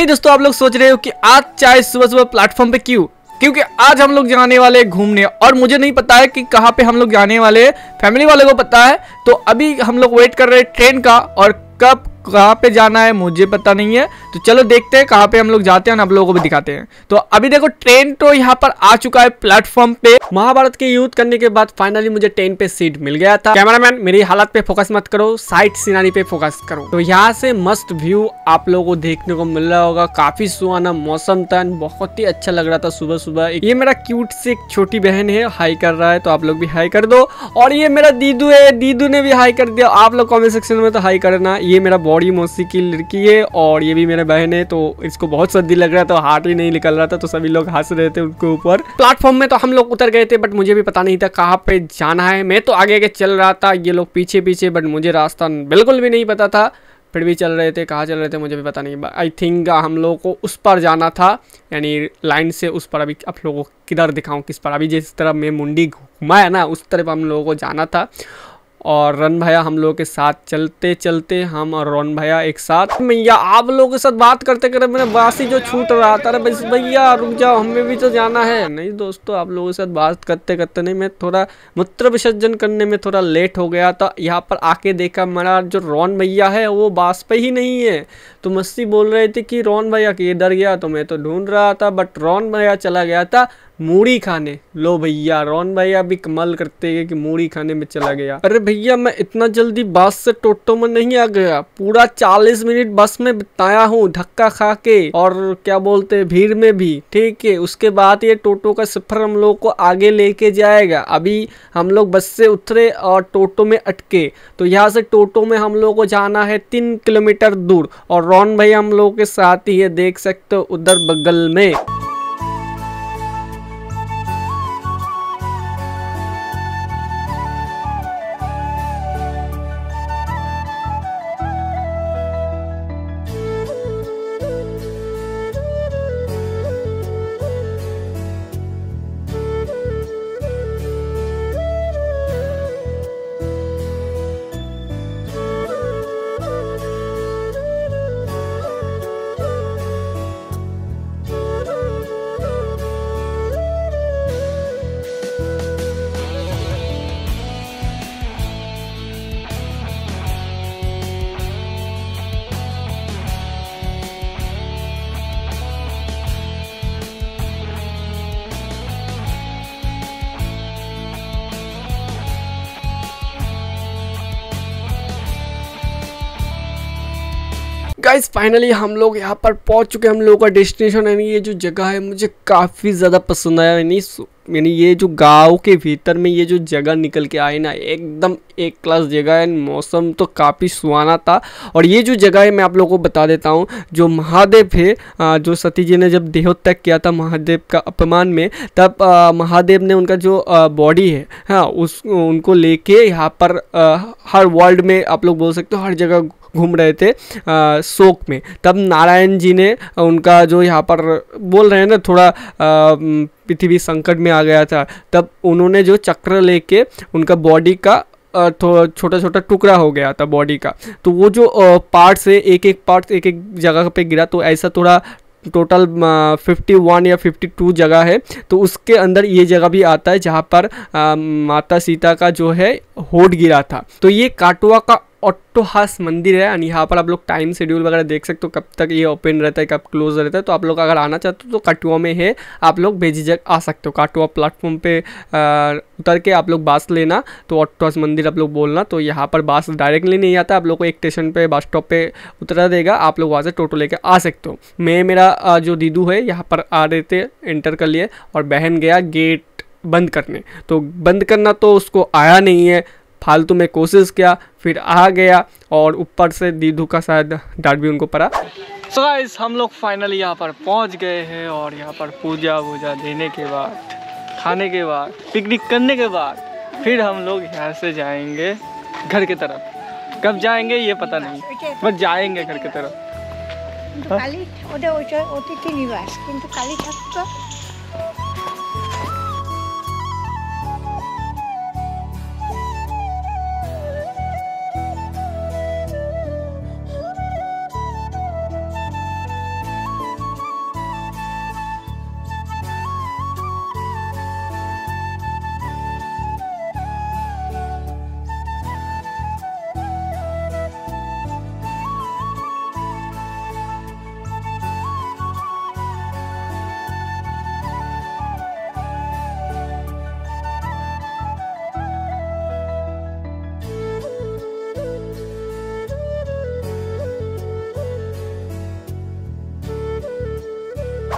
hey दोस्तों, आप लोग सोच रहे हो कि आज चाय सुबह सुबह प्लेटफॉर्म पे क्यों? क्योंकि आज हम लोग जाने वाले घूमने और मुझे नहीं पता है कि कहाँ पे हम लोग जाने वाले, फैमिली वाले को पता है। तो अभी हम लोग वेट कर रहे हैं ट्रेन का और कब कहाँ पे जाना है मुझे पता नहीं है। तो चलो देखते हैं कहाँ पे हम लोग जाते हैं और आप लोगों को भी दिखाते हैं। तो अभी देखो ट्रेन तो यहाँ पर आ चुका है प्लेटफॉर्म पे। महाभारत के युद्ध करने के बाद फाइनली मुझे ट्रेन पे सीट मिल गया था। कैमरामैन मेरी हालत पे फोकस मत करो, साइड सीनरी पे फोकस करो। तो यहाँ से मस्त व्यू आप लोगों को देखने को मिल रहा होगा। काफी सुहाना मौसम था, बहुत ही अच्छा लग रहा था सुबह सुबह। ये मेरा क्यूट से एक छोटी बहन है, हाई कर रहा है, तो आप लोग भी हाई कर दो। और ये मेरा दीदू है, दीदू ने भी हाई कर दिया, आप लोग कॉमेंट सेक्शन में तो हाई करना। ये मेरा बॉडी मौसी की लड़की है और ये भी मेरे बहन है, तो इसको बहुत सर्दी लग रहा था, हार्ट ही नहीं निकल रहा था, तो सभी लोग हंस रहे थे उनके ऊपर। प्लेटफॉर्म में तो हम लोग उतर गए थे, बट मुझे भी पता नहीं था कहाँ पे जाना है। मैं तो आगे आगे चल रहा था, ये लोग पीछे पीछे, बट मुझे रास्ता बिल्कुल भी नहीं पता था। फिर भी चल रहे थे, कहाँ चल रहे थे मुझे भी पता नहीं। आई थिंक हम लोगों को उस पर जाना था, यानी लाइन से उस पर। अभी आप लोगों को किधर दिखाऊँ, किस पर? अभी जिस तरफ मैं मुंडी घुमाया ना, उस तरफ हम लोगों को जाना था। और रन भैया हम लोग के साथ चलते चलते, हम और रन भैया एक साथ। भैया आप लोगों के साथ बात करते करते मेरा बासी जो छूट रहा था। अरे भैया रुक जाओ, हमें भी तो जाना है। नहीं दोस्तों, आप लोगों के साथ बात करते करते नहीं, मैं थोड़ा मूत्र विसर्जन करने में थोड़ा लेट हो गया था। यहाँ पर आके देखा मेरा जो रन भैया है वो बास पे ही नहीं है। तो मस्ती बोल रहे थे कि रन भैया कि ये डर गया, तो मैं तो ढूंढ रहा था, बट रन भैया चला गया था मूढ़ी खाने। लो भैया, रौन भैया भी कमाल करते हैं कि मूढ़ी खाने में चला गया। अरे भैया मैं इतना जल्दी बस से टोटो में नहीं आ गया, पूरा 40 मिनट बस में बिताया हूँ धक्का खा के, और क्या बोलते हैं भीड़ में भी। ठीक है, उसके बाद ये टोटो का सफर हम लोग को आगे लेके जाएगा। अभी हम लोग बस से उतरे और टोटो में अटके। तो यहाँ से टोटो में हम लोग को जाना है 3 किलोमीटर दूर, और रौन भैया हम लोग के साथ ही है, देख सकते हो उधर बगल में। गाइस फाइनली हम लोग यहाँ पर पहुँच चुके हैं। हम लोगों का डेस्टिनेशन यानी ये जो जगह है मुझे काफ़ी ज़्यादा पसंद आया। यानी ये जो गांव के भीतर में ये जो जगह निकल के आई ना, एकदम एक क्लास जगह है। मौसम तो काफ़ी सुहाना था। और ये जो जगह है मैं आप लोगों को बता देता हूँ, जो महादेव है, जो सती जी ने जब देहोत्याग किया था महादेव का अपमान में, तब महादेव ने उनका जो बॉडी है हाँ उस उनको लेके यहाँ पर हर वर्ल्ड में आप लोग बोल सकते हो हर जगह घूम रहे थे शोक में। तब नारायण जी ने उनका जो यहाँ पर बोल रहे हैं ना थोड़ा पृथ्वी संकट में आ गया था, तब उन्होंने जो चक्र लेके उनका बॉडी का छोटा छोटा टुकड़ा हो गया था बॉडी का, तो वो जो पार्ट्स है एक एक पार्ट एक एक जगह पे गिरा। तो ऐसा थोड़ा टोटल 51 या 52 जगह है, तो उसके अंदर ये जगह भी आता है जहाँ पर माता सीता का जो है होठ गिरा था। तो ये कटवा का अट्टहास मंदिर है, और यहाँ पर आप लोग टाइम शेड्यूल वगैरह देख सकते हो, कब तक ये ओपन रहता है कब क्लोज रहता है। तो आप लोग अगर आना चाहते हो तो कटवा में है, आप लोग बेझिझक आ सकते हो। कटवा प्लेटफॉर्म पे उतर के आप लोग बस लेना, तो अट्टहास मंदिर आप लोग बोलना। तो यहाँ पर बस डायरेक्टली नहीं आता, आप लोग को एक स्टेशन पर बस स्टॉप पर उतरा देगा, आप लोग वहाँ से टोटो लेके आ सकते हो। मैं मेरा जो दीदू है यहाँ पर आ रहे थे एंटर कर लिए, और बहन गया गेट बंद करने, तो बंद करना तो उसको आया नहीं है, फालतू में कोशिश किया फिर आ गया, और ऊपर से दीदू का शायद डांट भी उनको पड़ा। सो गाइस हम लोग फाइनली यहाँ पर पहुँच गए हैं, और यहाँ पर पूजा वूजा देने के बाद, खाने के बाद, पिकनिक करने के बाद फिर हम लोग यहाँ से जाएंगे घर की तरफ। कब जाएंगे ये पता नहीं, बस जाएंगे घर की तरफ।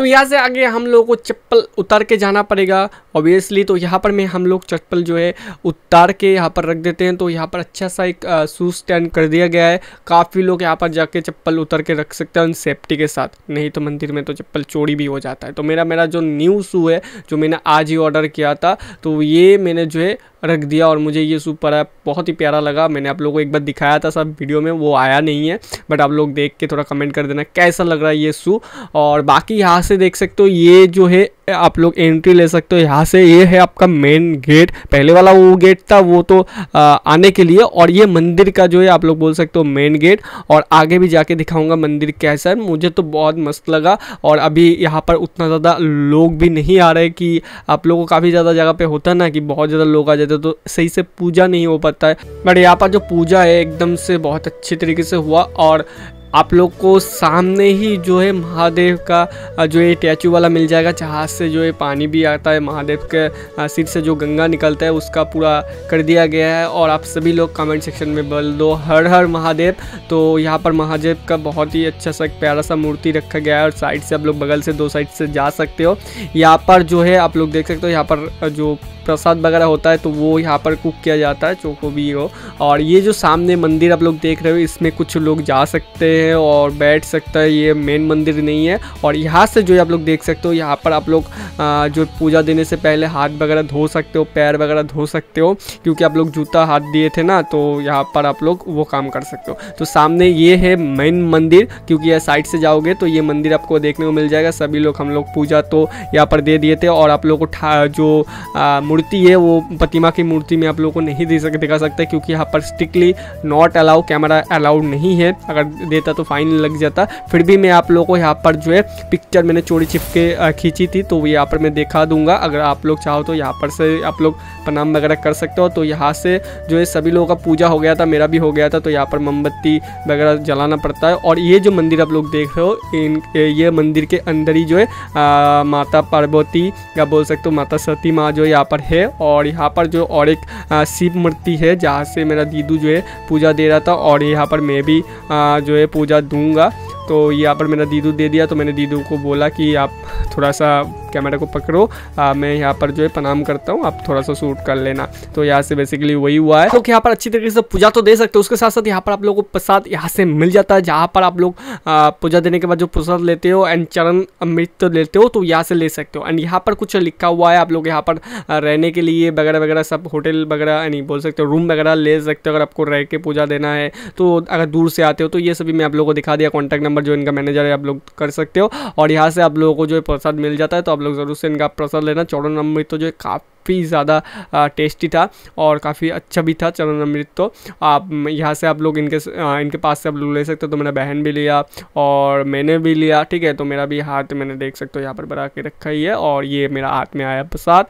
तो यहाँ से आगे हम लोगों को चप्पल उतार के जाना पड़ेगा ऑब्वियसली। तो यहाँ पर मैं हम लोग चप्पल जो है उतार के यहाँ पर रख देते हैं। तो यहाँ पर अच्छा सा एक शूज स्टैंड कर दिया गया है, काफ़ी लोग यहाँ पर जाके चप्पल उतार के रख सकते हैं सेफ्टी के साथ, नहीं तो मंदिर में तो चप्पल चोरी भी हो जाता है। तो मेरा जो न्यू शू है जो मैंने आज ही ऑर्डर किया था, तो ये मैंने जो है रख दिया और मुझे ये शू पड़ा बहुत ही प्यारा लगा। मैंने आप लोगों को एक बार दिखाया था सब वीडियो में, वो आया नहीं है, बट आप लोग देख के थोड़ा कमेंट कर देना कैसा लग रहा है ये शू। और बाकी यहाँ से देख सकते हो ये जो है आप लोग एंट्री ले सकते हो यहाँ से। ये है आपका मेन गेट, पहले वाला वो गेट था वो तो आने के लिए, और ये मंदिर का जो है आप लोग बोल सकते हो मेन गेट। और आगे भी जाके दिखाऊंगा मंदिर कैसा है, मुझे तो बहुत मस्त लगा। और अभी यहाँ पर उतना ज़्यादा लोग भी नहीं आ रहे कि आप लोगों को काफ़ी ज़्यादा जगह पे होता ना कि बहुत ज़्यादा लोग आ जाते तो सही से पूजा नहीं हो पाता है, बट यहाँ पर जो पूजा है एकदम से बहुत अच्छे तरीके से हुआ। और आप लोग को सामने ही जो है महादेव का जो ये स्टैचू वाला मिल जाएगा, जहाँ से जो है पानी भी आता है, महादेव के सिर से जो गंगा निकलता है उसका पूरा कर दिया गया है। और आप सभी लोग कमेंट सेक्शन में बोल दो हर हर महादेव। तो यहाँ पर महादेव का बहुत ही अच्छा सा प्यारा सा मूर्ति रखा गया है और साइड से आप लोग बगल से दो साइड से जा सकते हो। यहाँ पर जो है आप लोग देख सकते हो यहाँ पर जो प्रसाद वगैरह होता है तो वो यहाँ पर कुक किया जाता है, चोखो भी हो। और ये जो सामने मंदिर आप लोग देख रहे हो इसमें कुछ लोग जा सकते हैं और बैठ सकता है, ये मेन मंदिर नहीं है। और यहाँ से जो आप लोग देख सकते हो यहाँ पर आप लोग जो पूजा देने से पहले हाथ वगैरह धो सकते हो, पैर वगैरह धो सकते हो, क्योंकि आप लोग जूता हाथ दिए थे ना, तो यहाँ पर आप लोग वो काम कर सकते हो। तो सामने ये है मेन मंदिर, क्योंकि यह साइड से जाओगे तो ये मंदिर आपको देखने को मिल जाएगा। सभी लोग हम लोग पूजा तो यहाँ पर दे दिए थे, और आप लोग को जो मूर्ति है वो प्रतिमा की मूर्ति में आप लोगों को नहीं दिखा सकते, क्योंकि यहाँ पर strictly not allow, camera allowed नहीं है, अगर देता तो फाइन लग जाता। फिर भी मैं आप लोगों को यहाँ पर जो है पिक्चर मैंने चोरी छिपके खींची थी, तो यहाँ पर मैं दिखा दूंगा। अगर आप लोग चाहो तो यहाँ पर से आप लोग प्रणाम वगैरह कर सकते हो। तो यहाँ से जो है सभी लोगों का पूजा हो गया था, मेरा भी हो गया था, तो यहाँ पर मोमबत्ती वगैरह जलाना पड़ता है। और ये जो मंदिर आप लोग देख रहे हो ये मंदिर के अंदर ही जो है माता पार्वती या बोल सकते हो माता सती माँ जो यहाँ पर है। और यहाँ पर जो और एक शिव मूर्ति है जहाँ से मेरा दीदू जो है पूजा दे रहा था, और यहाँ पर मैं भी जो है पूजा दूंगा। तो यहाँ पर मेरा दीदू दे दिया, तो मैंने दीदू को बोला कि आप थोड़ा सा कैमरा को पकड़ो, मैं यहाँ पर जो है प्रणाम करता हूँ, आप थोड़ा सा शूट कर लेना। तो यहाँ से बेसिकली वही हुआ है। तो यहाँ पर अच्छी तरीके से पूजा तो दे सकते हो, उसके साथ साथ यहाँ पर आप लोगों को प्रसाद यहाँ से मिल जाता है, जहाँ पर आप लोग पूजा देने के बाद जो प्रसाद लेते हो एंड चरण अमृत लेते हो, तो यहाँ से ले सकते हो। एंड यहाँ पर कुछ लिखा हुआ है, आप लोग यहाँ पर रहने के लिए वगैरह वगैरह सब होटल वगैरह नहीं बोल सकते हो, रूम वगैरह ले सकते हो अगर आपको रह के पूजा देना है तो, अगर दूर से आते हो तो। ये सभी मैं आप लोगों को दिखा दिया, कॉन्टैक्ट नंबर जो इनका मैनेजर है आप लोग कर सकते हो। और यहाँ से आप लोगों को जो है प्रसाद मिल जाता है, तो आप लोग ज़रूर से इनका प्रसाद लेना। चौड़न नंबर तो जो है काफ़ी ज़्यादा टेस्टी था और काफ़ी अच्छा भी था चरण अमृत। तो आप यहाँ से आप लोग इनके पास से आप लोग ले सकते हो। तो मेरा बहन भी लिया और मैंने भी लिया, ठीक है। तो मेरा भी हाथ मैंने देख सकते हो यहाँ पर बढ़ा के रखा ही है, और ये मेरा हाथ में आया प्रसाद।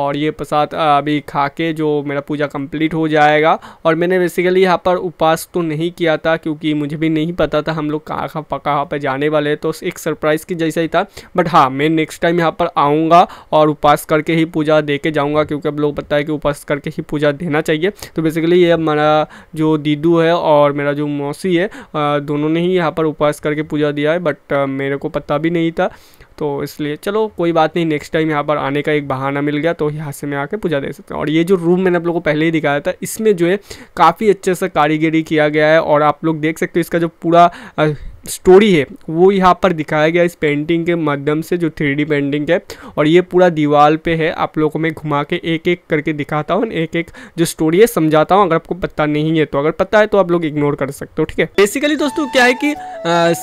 और ये प्रसाद अभी खा के जो मेरा पूजा कंप्लीट हो जाएगा। और मैंने बेसिकली यहाँ पर उपवास तो नहीं किया था, क्योंकि मुझे भी नहीं पता था हम लोग कहाँ पर जाने वाले, तो एक सरप्राइज़ की जैसा ही था। बट हाँ, मैं नेक्स्ट टाइम यहाँ पर आऊँगा और उपवास करके ही पूजा दे के जाऊँगा, क्योंकि अब लोग पता है कि उपवास करके ही पूजा देना चाहिए। तो बेसिकली ये मेरा जो दीदू है और मेरा जो मौसी है, दोनों ने ही यहाँ पर उपवास करके पूजा दिया है, बट मेरे को पता भी नहीं था, तो इसलिए चलो कोई बात नहीं, नेक्स्ट टाइम यहाँ पर आने का एक बहाना मिल गया, तो यहाँ से मैं आके पूजा दे सकता हूँ। और ये जो रूम मैंने आप लोगों को पहले ही दिखाया था, इसमें जो है काफ़ी अच्छे से कारीगरी किया गया है, और आप लोग देख सकते हो इसका जो पूरा स्टोरी है वो यहाँ पर दिखाया गया इस पेंटिंग के माध्यम से, जो 3D पेंटिंग है। और ये पूरा दीवार पे है, आप लोगों को मैं घुमा के एक एक करके दिखाता हूँ, एक एक जो स्टोरी है समझाता हूँ, अगर आपको पता नहीं है तो। अगर पता है तो आप लोग इग्नोर कर सकते हो, ठीक है। बेसिकली दोस्तों क्या है कि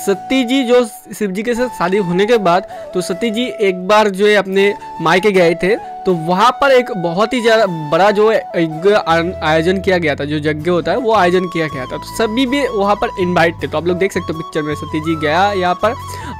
सती जी जो शिव जी के साथ शादी होने के बाद, तो सती जी एक बार जो है अपने मायके गए थे, तो वहाँ पर एक बहुत ही ज़्यादा बड़ा जो आयोजन किया गया था, जो यज्ञ होता है वो आयोजन किया गया था, तो सभी भी वहाँ पर इनवाइट थे। तो आप लोग देख सकते हो पिक्चर में सती जी गया यहाँ पर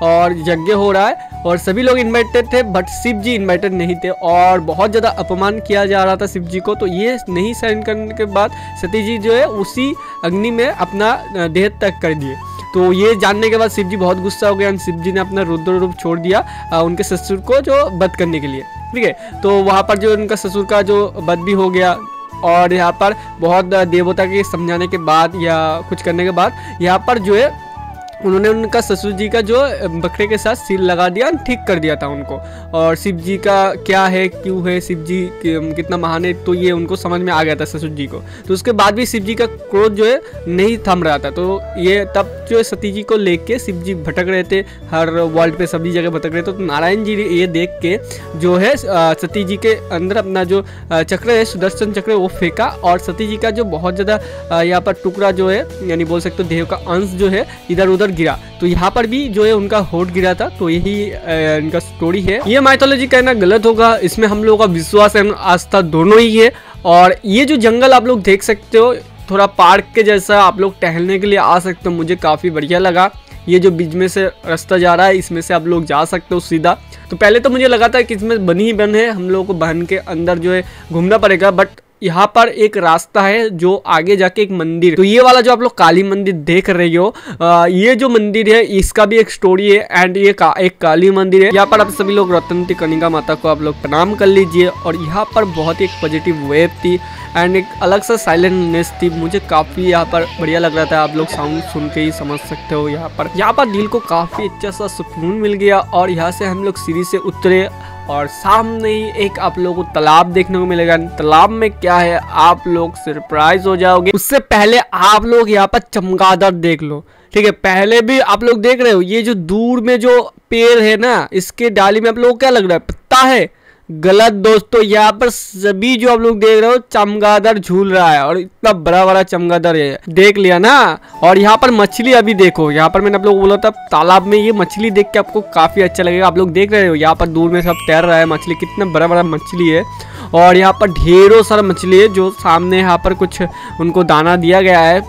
और यज्ञ हो रहा है और सभी लोग इन्वाइटेड थे, बट शिव जी इन्वाइटेड नहीं थे और बहुत ज़्यादा अपमान किया जा रहा था शिव जी को। तो ये नहीं सहन करने के बाद सती जी जो है उसी अग्नि में अपना देह त्याग कर दिए। तो ये जानने के बाद शिव जी बहुत गुस्सा हो गया और शिव जी ने अपना रुद्र रूप छोड़ दिया उनके ससुर को जो वध करने के लिए, ठीक है। तो वहाँ पर जो उनका ससुर का जो वध भी हो गया, और यहाँ पर बहुत देवता के समझाने के बाद या कुछ करने के बाद यहाँ पर जो है उन्होंने उनका ससुर जी का जो बकरे के साथ सील लगा दिया, ठीक कर दिया था उनको। और शिव जी का क्या है, क्यों है, शिव जी कितना महान है, तो ये उनको समझ में आ गया था ससुर जी को। तो उसके बाद भी शिव जी का क्रोध जो है नहीं थम रहा था। तो ये तब जो है सती जी को लेके शिव जी भटक रहे थे, हर वर्ल्ड पे सभी जगह भटक रहे थे। तो नारायण जी ये देख के जो है सती जी के अंदर अपना जो चक्र है, सुदर्शन चक्र, वो फेंका और सती जी का जो बहुत ज़्यादा यहाँ पर टुकड़ा जो है, यानी बोल सकते हो देह का अंश जो है, इधर उधर गिरा। तो यहाँ पर भी जो है उनका होठ गिरा था। तो यही इनका स्टोरी है। ये माइथोलॉजी कहना गलत होगा, इसमें हम लोगों का विश्वास एवं आस्था दोनों ही है। और ये जो जंगल आप लोग देख सकते हो, थोड़ा पार्क के जैसा, आप लोग टहलने के लिए आ सकते हो। मुझे काफ़ी बढ़िया लगा। ये जो बीच में से रास्ता जा रहा है, इसमें से आप लोग जा सकते हो सीधा। तो पहले तो मुझे लगा था कि इसमें बनी ही बन है, हम लोगों को बहन के अंदर जो है घूमना पड़ेगा, बट यहाँ पर एक रास्ता है जो आगे जाके एक मंदिर। तो ये वाला जो आप लोग काली मंदिर देख रहे हो, ये जो मंदिर है इसका भी एक स्टोरी है। एंड ये एक काली मंदिर है। यहाँ पर आप सभी लोग रतनती कनिका माता को आप लोग प्रणाम कर लीजिए। और यहाँ पर बहुत ही एक पॉजिटिव वेव थी एंड एक अलग सा साइलेंटनेस थी। मुझे काफ़ी यहाँ पर बढ़िया लग रहा था। आप लोग साउंड सुन के ही समझ सकते हो। यहाँ पर दिल को काफ़ी अच्छा सा सुकून मिल गया। और यहाँ से हम लोग सीढ़ी से उतरे और सामने ही एक आप लोगों को तालाब देखने को मिलेगा। तालाब में क्या है आप लोग सरप्राइज हो जाओगे। उससे पहले आप लोग यहाँ पर चमगादड़ देख लो, ठीक है। पहले भी आप लोग देख रहे हो, ये जो दूर में जो पेड़ है ना, इसके डाली में आप लोग क्या लग रहा है, पत्ता है? गलत दोस्तों, यहाँ पर सभी जो आप लोग देख रहे हो चमगादड़ झूल रहा है। और इतना बड़ा बड़ा चमगादड़ है, देख लिया ना। और यहाँ पर मछली अभी देखो, यहाँ पर मैंने आप लोग बोला था तालाब में ये मछली देख के आपको काफी अच्छा लगेगा। आप लोग देख रहे हो यहाँ पर दूर में सब तैर रहा है मछली, कितना बड़ा बड़ा मछली है। और यहाँ पर ढेरों सारा मछली है, जो सामने यहाँ पर कुछ उनको दाना दिया गया है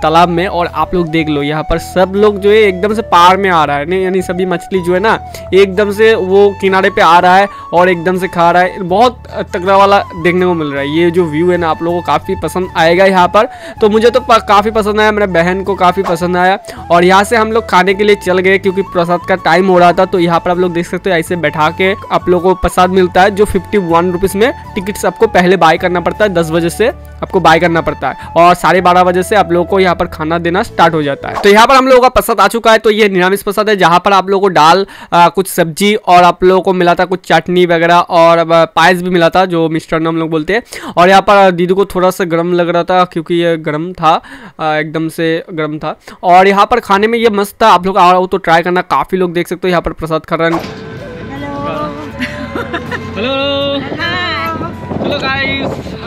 तालाब में। और आप लोग देख लो यहाँ पर सब लोग जो है एकदम से पार में आ रहा है, यानी सभी मछली जो है ना एकदम से वो किनारे पे आ रहा है और एकदम से खा रहा है। बहुत तगड़ा वाला देखने को मिल रहा है। ये जो व्यू है ना आप लोगों को काफ़ी पसंद आएगा। यहाँ पर तो मुझे तो काफ़ी पसंद आया, मेरे बहन को काफ़ी पसंद आया। और यहाँ से हम लोग खाने के लिए चल गए क्योंकि प्रसाद का टाइम हो रहा था। तो यहाँ पर आप लोग देख सकते हो ऐसे बैठा के आप लोगों को प्रसाद मिलता है, जो 51 रुपीज़ में। टिकट्स आपको पहले बाय करना पड़ता है, 10 बजे से आपको बाय करना पड़ता है और 12:30 बजे से आप लोगों को यहाँ पर खाना देना स्टार्ट हो जाता है। तो यहाँ पर हम लोगों का प्रसाद आ चुका है। तो ये निरामिष प्रसाद है, जहाँ पर आप लोगों को दाल, कुछ सब्जी और आप लोगों को मिला था कुछ चटनी वगैरह और पायस भी मिला था, जो मिष्टान्न हम लोग बोलते हैं। और यहाँ पर दीदी को थोड़ा सा गर्म लग रहा था क्योंकि ये गर्म था, एकदम से गर्म था। और यहाँ पर खाने में ये मस्त था। आप लोग आओ तो ट्राई करना। काफ़ी लोग देख सकते हो यहाँ पर प्रसाद खा रहे हैं।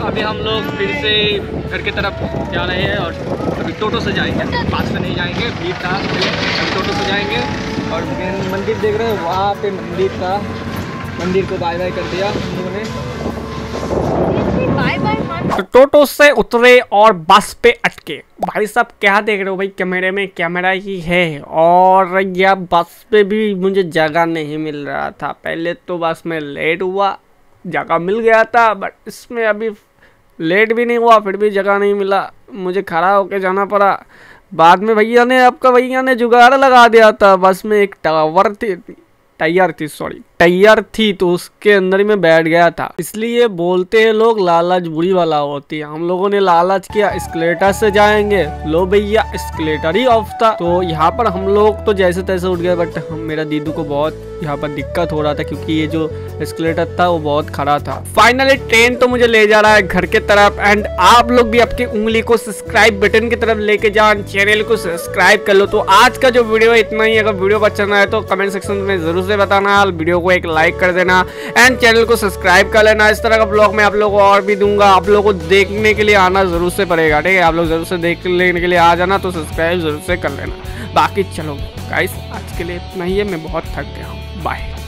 अभी हम लोग फिर से घर की तरफ जा रहे हैं और अभी टोटो से जाएंगे, पास से नहीं जाएंगे, भीड़ था, अभी टोटो से जाएंगे। और मंदिर देख रहे हैं, वहाँ पे मंदिर था, मंदिर को बाय बाय कर दिया उन्होंने। टोटो से उतरे और बस पे अटके। भाई साहब क्या देख रहे हो भाई, कैमरे में कैमरा ही है। और यह बस पे भी मुझे जगह नहीं मिल रहा था। पहले तो बस में लेट हुआ, जगह मिल गया था, बट इसमें अभी लेट भी नहीं हुआ, फिर भी जगह नहीं मिला, मुझे खड़ा होके जाना पड़ा। बाद में भैया ने जुगाड़ लगा दिया था। बस में एक टायर थी तो उसके अंदर ही मैं बैठ गया था। इसलिए बोलते हैं लोग, लालच बुरी वाला होती है। हम लोगों ने लालच किया, एस्केलेटर से जाएंगे। लो भैया, एस्केलेटर ही ऑफ था। तो यहाँ पर हम लोग तो जैसे तैसे उठ गए, बट मेरा दीदू को बहुत यहाँ पर दिक्कत हो रहा था क्योंकि ये जो एस्केलेटर था वो बहुत खड़ा था। फाइनली ट्रेन तो मुझे ले जा रहा है घर के तरफ। एंड आप लोग भी आपकी उंगली को सब्सक्राइब बटन की तरफ लेके जाओ, चैनल को सब्सक्राइब कर लो। तो आज का जो वीडियो है इतना ही। अगर वीडियो अच्छा ना है तो कमेंट सेक्शन में जरूर से बताना। वीडियो को एक लाइक कर देना एंड चैनल को सब्सक्राइब कर लेना। इस तरह का ब्लॉग मैं आप लोगों को और भी दूंगा। आप लोगों को देखने के लिए आना जरूर से पड़ेगा, ठीक है। आप लोग जरूर से देख लेने के लिए आ जाना, तो सब्सक्राइब जरूर से कर लेना। बाकी चलो गाइस, आज के लिए इतना ही है। मैं बहुत थक गया हूँ, बाय।